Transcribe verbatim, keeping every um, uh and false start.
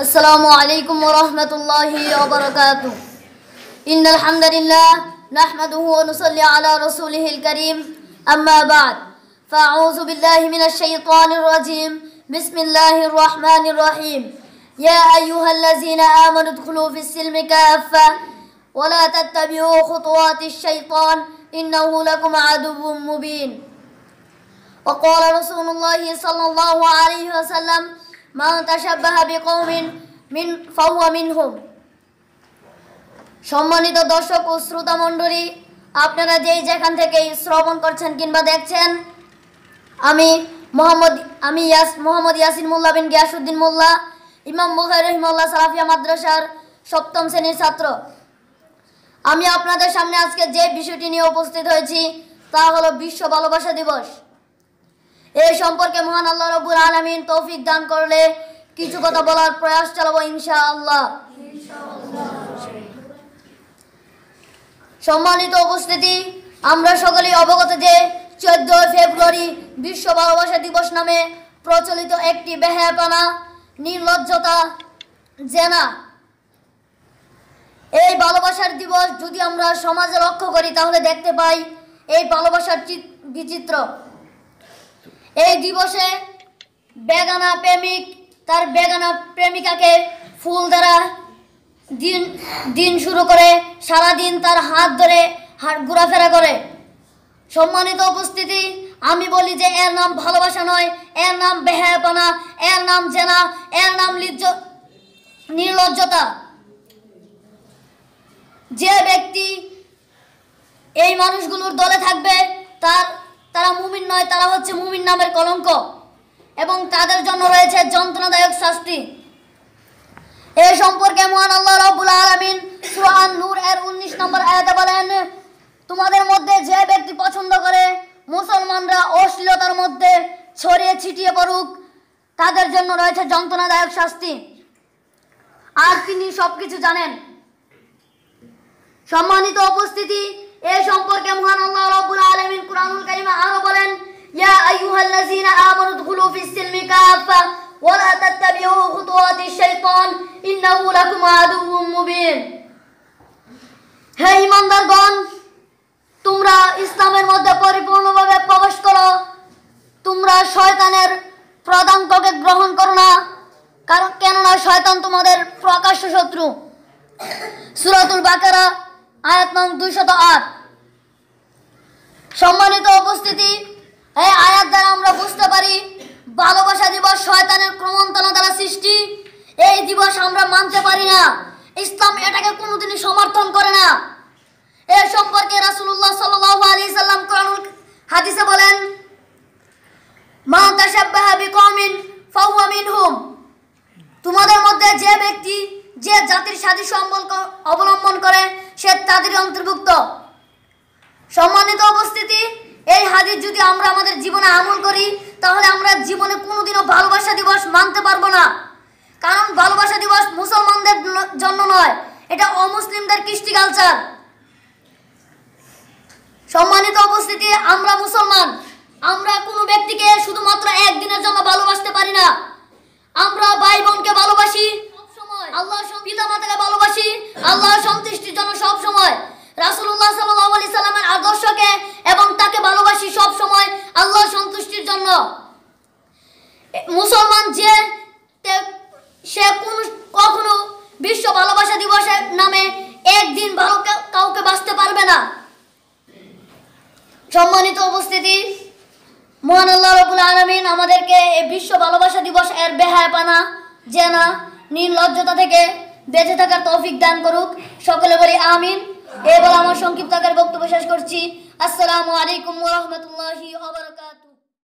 अस्सलामुअलैकुम वरहमतुल्लाहि वबरकातुहू। इन्नल हम्दलिल्लाह नहमदुहू व नुसल्ली अला रसूलिहिल करीम, अम्मा बाद फ़अऊज़ु बिल्लाहि मिनश शैतानिर रजीम। बिस्मिल्लाहिर रहमानिर रहीम। या अय्युहल्लज़ीना आमनु उदखुलू फ़िस्सिल्मि काफ़्फ़ा व ला तत्तबिऊ ख़ुतुवातिश शैतान इन्नहू लकुम अदुव्वुम मुबीन। वक़ाल रसूलुल्लाहि सल्लल्लाहु अलैहि वसल्लम मान तशब्बाहा बिक़ौमिन मिन फ़हुवा मिनहुम। सम्मानित दर्शक और श्रोता मंडली, आपनारा जे जेखान थेके श्रवण करछेन किंबा देखछेन, आमी मोहम्मद आमी यास मोहम्मद यासिन मोल्ला बिन गियासुद्दीन मोल्ला, इमाम बुखारी रहिमाहुल्लाह सालाफिया मद्रासार सप्तम श्रेणीर छात्र। आमी आपनादेर सामने आजके जे विषयटी निये उपस्थित हयेछि ता हलो विश्व भालोबासा दिवस। এই সম্পর্কে মহান আল্লাহ রাব্বুল আলামিন তৌফিক দান করলে কিছু কথা বলার প্রয়াস চালাবো ইনশাআল্লাহ। সম্মানিত উপস্থিতি, আমরা সকলেই অবগত যে চোদ্দই ফেব্রুয়ারি বিশ্ব ভালোবাসা দিবস নামে প্রচলিত একটি বেহায়াপনা, নির্লজ্জতা, জেনা। এই ভালোবাসার দিবস যদি আমরা সমাজে লক্ষ্য করি তাহলে দেখতে পাই এই ভালোবাসার বিচিত্র। এই দিবসে বেগানা প্রেমিক তার বেগানা প্রেমিকাকে ফুল দ্বারা দিন দিন শুরু করে সারাদিন তার হাত ধরে ঘোরাফেরা করে। সম্মানিত উপস্থিতি, আমি বলি যে এর নাম ভালোবাসা নয়, এর নাম বেহায়াপনা, এর নাম জেনা, এর নাম নির্লজ্জতা। যে ব্যক্তি এই মানুষগুলোর দলে থাকবে তার তারা মুমিন নয়, তারা হচ্ছে মুমিন নামের কলঙ্ক এবং তাদের জন্য রয়েছে যন্ত্রণাদায়ক শাস্তি। এই সম্পর্কে মহান আল্লাহ রাব্বুল আলামিন সূরা আন-নূর এর উনিশ নম্বর আয়াতে বলেন, তোমাদের মধ্যে যে ব্যক্তি পছন্দ করে মুসলমানরা অশ্লীলতার মধ্যে ছড়িয়ে ছিটিয়ে পড়ুক, তাদের জন্য রয়েছে যন্ত্রণাদায়ক শাস্তি, আর তিনি সবকিছু জানেন। সম্মানিত উপস্থিতি, এই সম্পর্কে মহান আল্লাহ রাব্বুল আলামিন কুরআনুল কারীমে আরো বলেন, ইয়া আইয়ুহাল্লাযীনা আমানু উদখুলু ফিস-সিলমি কাফা ওয়া লা তাত্তাবিউ খুতুওয়াতিশ শাইতান ইন্নাহু লাকুম আদুউম মুবিন। হে ঈমানদারগণ, তোমরা ইসলামের মধ্যে পরিপূর্ণভাবে প্রবেশ করো, তোমরা শয়তানের প্রদাঙ্ককে গ্রহণ করো না, কারণ কেননা শয়তান তোমাদের প্রকাশ্য শত্রু। সূরাতুল বাকারা আয়াত নং দুইশত আট। সম্মানিত উপস্থিতি, এই আয়াত দ্বারা আমরা বুঝতে পারি ভালোবাসা দিবস শয়তানের ক্রমন্তনা দ্বারা সৃষ্টি। এই দিবস আমরা মানতে পারি না, ইসলাম এটাকে কোনোদিনই সমর্থন করে না। এ সম্পর্কে রাসূলুল্লাহ সাল্লাল্লাহু আলাইহি সাল্লাম কোরআনুল হাদিসে বলেন, মা তাশাব্বাহা বিকওমিন ফাহুয়া মিনহুম। তোমাদের মধ্যে যে ব্যক্তি যে জাতির সাদৃশ্য অবলম্বন করে সে তাদের অন্তর্ভুক্ত। সম্মানিত উপস্থিতি, এই হাদিস যদি আমরা আমাদের জীবনে আমল করি তাহলে আমরা জীবনে কোনোদিনও ভালোবাসা দিবস মানতে পারবো না, কারণ ভালোবাসা দিবস মুসলমানদের জন্য নয়, এটা অমুসলিমদের কৃষ্টি কালচার। সম্মানিত উপস্থিতি, আমরা মুসলমান, আমরা কোনো ব্যক্তিকে শুধুমাত্র একদিনের জন্য ভালোবাসতে পারি না। আমরা ভাই বোনকে ভালোবাসি, আল্লাহ পিতা মাতাকে ভালোবাসি, আল্লাহ সন্তুষ্টির জন্য সব সময় রাসূলুল্লাহ সাল্লাল্লাহু আলাইহি সাল্লামের আদর্শকে এবং তাকে ভালোবাসি সব সময় আল্লাহ সন্তুষ্টির জন্য। মুসলমান যে সে কোন কখনো বিশ্ব ভালোবাসা দিবসের নামে একদিন ভালো কাউকে বাঁচতে পারবে না। সম্মানিত উপস্থিতি, মহান আল্লাহ রাব্বুল আলামিন আমাদেরকে এই বিশ্ব ভালোবাসা দিবস এর বেহায়াপনা, জেনা, নির্লজ্জতা থেকে বেঁচে থাকার তৌফিক দান করুক। সকলে বলি আমিন। এবার আমার সংক্ষিপ্ত আকারে বক্তব্য শেষ করছি। আসসালামু আলাইকুম ওয়া রাহমাতুল্লাহি ওয়া বারাকাতুহু।